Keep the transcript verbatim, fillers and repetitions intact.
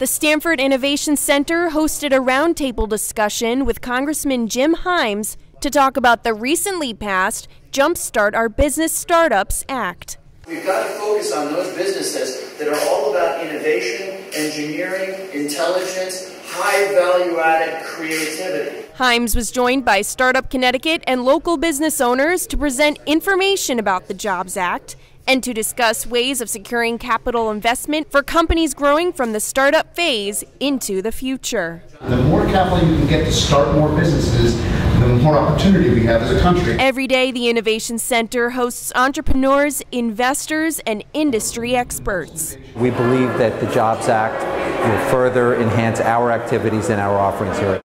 The Stamford Innovation Center hosted a roundtable discussion with Congressman Jim Himes to talk about the recently passed Jumpstart Our Business Startups Act. We've got to focus on those businesses that are all about innovation, engineering, intelligence, high value-added creativity. Himes was joined by Startup Connecticut and local business owners to present information about the Jobs Act and to discuss ways of securing capital investment for companies growing from the startup phase into the future. The more capital you can get to start more businesses, the more opportunity we have as a country. Every day, the Innovation Center hosts entrepreneurs, investors, and industry experts. We believe that the Jobs Act will further enhance our activities and our offerings here.